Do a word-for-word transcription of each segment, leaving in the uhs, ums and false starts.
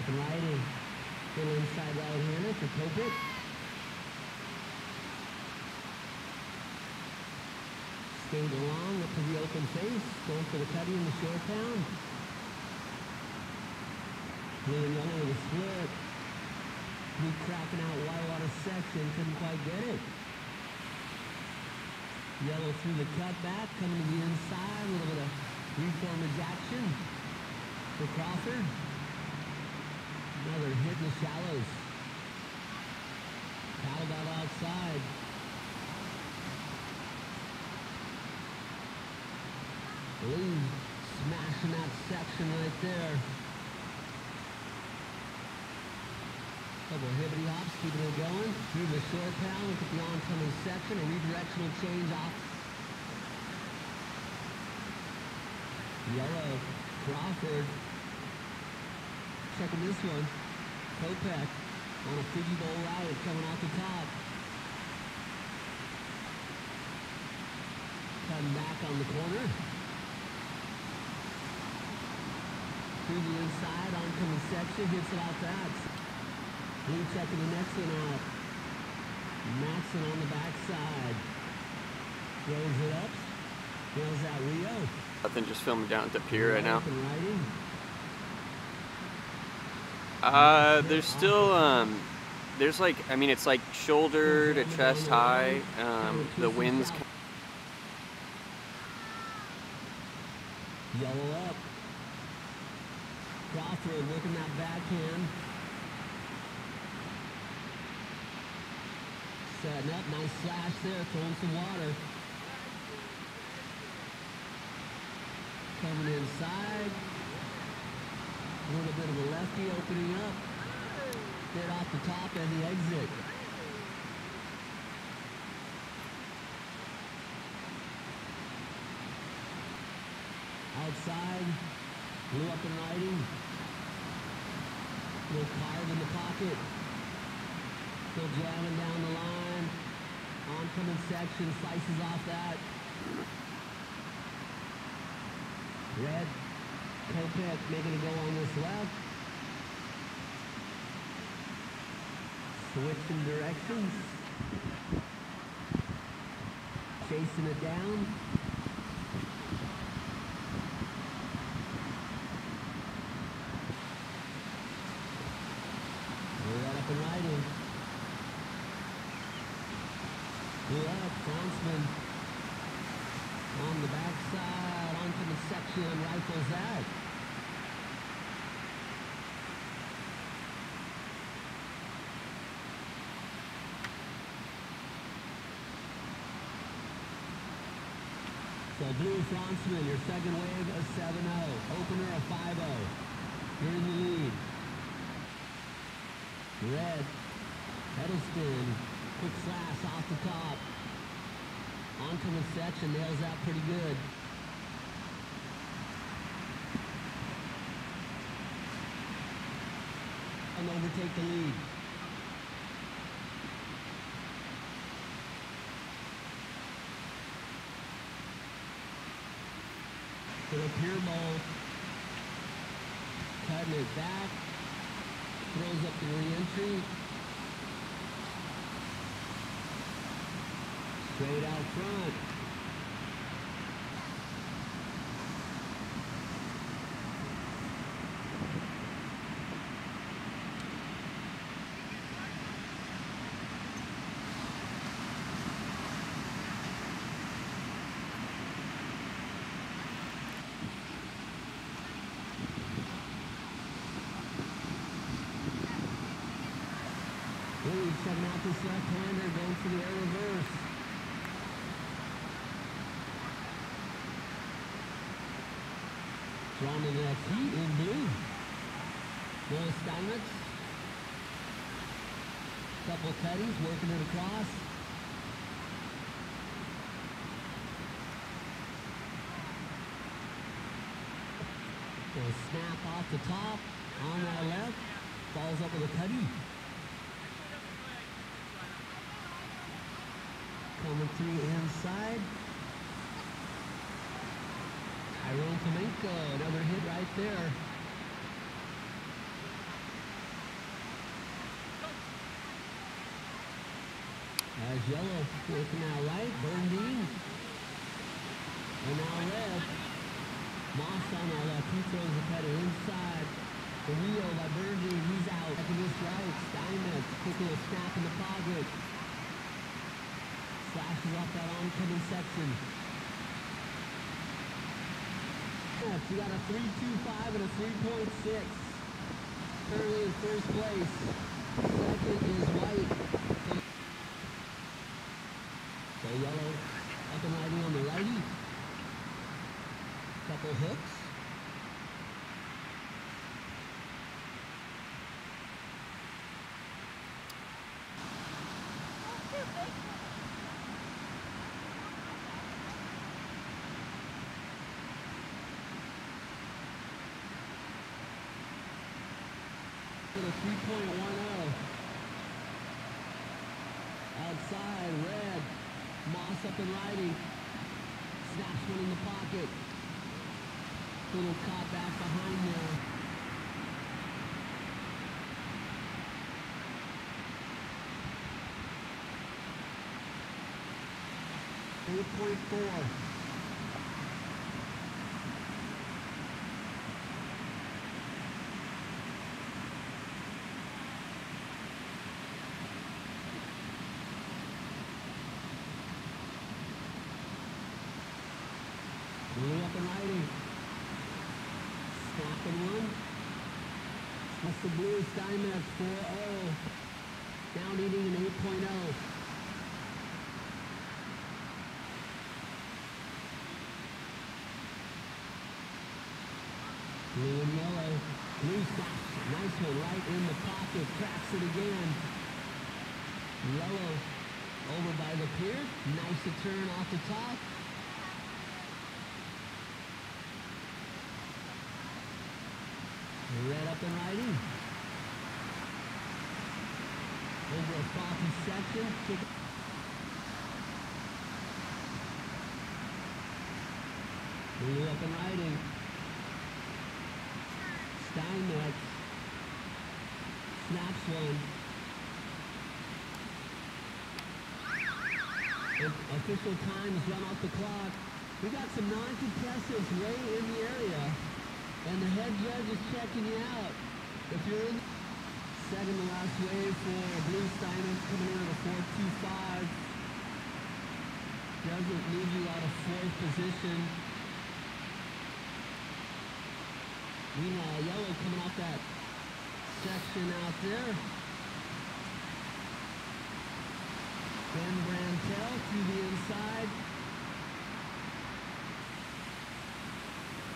second lighting. Then inside right hander for Kopit. Stayed long up to the open face, going for the cutty in the short down. Really running with a split. He cracking out wide out of section, couldn't quite get it. Yellow through the cutback, coming to the inside, a little bit of reformage action for Crawford. Another hit in the shallows. Paddled out outside. Lee smashing that section right there. Couple of hibbity hops, keeping it going. Through the short pound, look at the oncoming section, a redirectional change off. Yellow, Crawford. Checking this one. Kopech on a figgy bowl rally coming off the top. Cutting back on the corner. Through the inside, oncoming section, hits it out that. Blue checking the next one out. Maxson on the backside. Throws it up. Throws out Rio. Nothing, just filming down at the pier right now. Uh, there's still, um, there's like, I mean, it's like shoulder to chest high. Um, the wind's. Yellow up. Crawford looking that backhand. Setting up, nice slash there, throwing some water. Coming inside. A little bit of a lefty opening up. Hit off the top and the exit. Outside, blew up and riding. Little carve in the pocket. Still jamming down the line. Oncoming section slices off that. Red. Kopech making a go on this left. Switching directions. Chasing it down. Right up and riding. Left, Franzman on the backside, onto the section, rifles out. So Blue Franzman, your second wave a seven oh, opener a five oh. You're in the lead. Red, Hedleston. Quick slash off the top. Oncoming section, nails out pretty good. And overtake the lead. To the pier ball. Cutting it back. Throws up the re-entry. Straight out front. Willie checking out this left-hander, going for the air reverse. Drawn to that heat in blue. Noah Steinmetz. Couple cutties, working it across. So snap off the top, on that left. Falls up with a cutty. Coming through inside. Tyrone Flamenco, another hit right there. is yellow for Canal Right, Berndean. And now left, Moss on our left, he throws the cutter inside. The wheel by Berndean, he's out. Back to his right, Steinmetz, quick little snap in the pocket. Slashes off that oncoming section. Yes, you got a three two five and a three point six. Currently in first place. Second is White. So yellow up and lighting on the righty. Couple hooks. three point one oh. Outside, red. Moss up and righty. Snaps one in the pocket. Little caught back behind there. three point four. Blue up and righty. Snap and one. That's the blue. Steinmetz four oh. Down eating an eight point oh. Blue and yellow. Blue snaps. Nice one right in the pocket. Cracks it again. Yellow over by the pier. Nice to turn off the top. Red up and righty. Over a faulty section. Kick. Blue up and righty. Steinmetz. Snaps one. Official time's run off the clock. We got some non-contestants way in the area. And the head judge is checking you out. If you're in second to last wave for Blue Steinmetz coming in at a four two five. Doesn't leave you out of fourth position. Meanwhile, yellow coming off that section out there. Ben Brantell to the inside.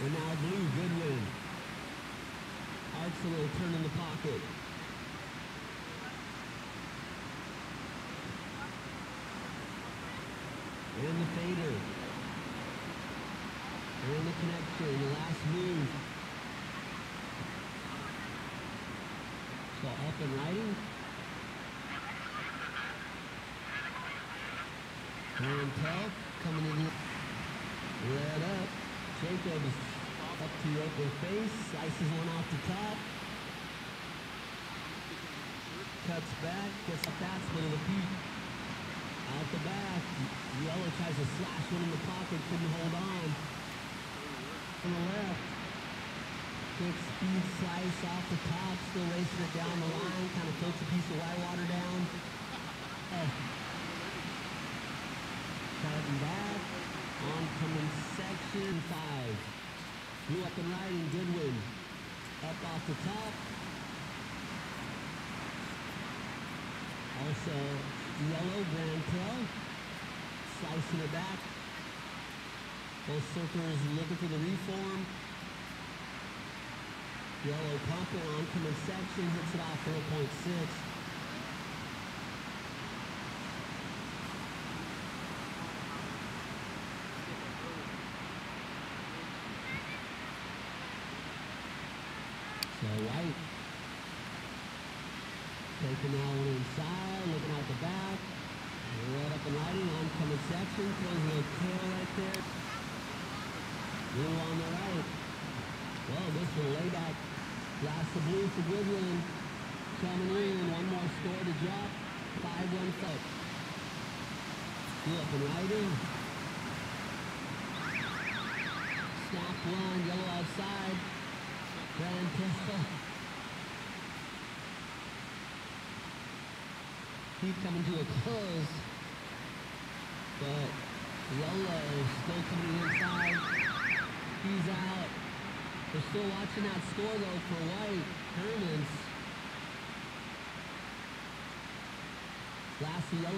And now blue, Goodwin. Arts a little turn in the pocket. And the fader. And the connection, the last move. So up and riding. Rantel coming in here. Red up. Jacob is up to your open face, slices one off the top, cuts back, gets a fast one of the feet, out the back, yellow tries to slash one in the pocket, couldn't hold on, on the left, quick speed slice off the top, still racing it down the line, kind of tilts a piece of white water down, oh. Cutting back, oncoming section five. Blue up and riding, Goodwin. Up off the top. Also yellow, Brantel. Slicing it back. Both circlers looking for the reform. Yellow pumping, oncoming section, hits it off four point six. So White, taking that one inside, looking out the back, right up and riding, oncoming section, throws a little tail right there. Blue on the right. Well, this will lay back. Blast the blue for Goodwin. Coming in, one more score to drop. five one foot. Looking right in. Snap one, yellow outside. Grand pistol. He's coming to a close. But Lolo is still coming inside. He's out. We're still watching that score though for White. Herman's. Last yellow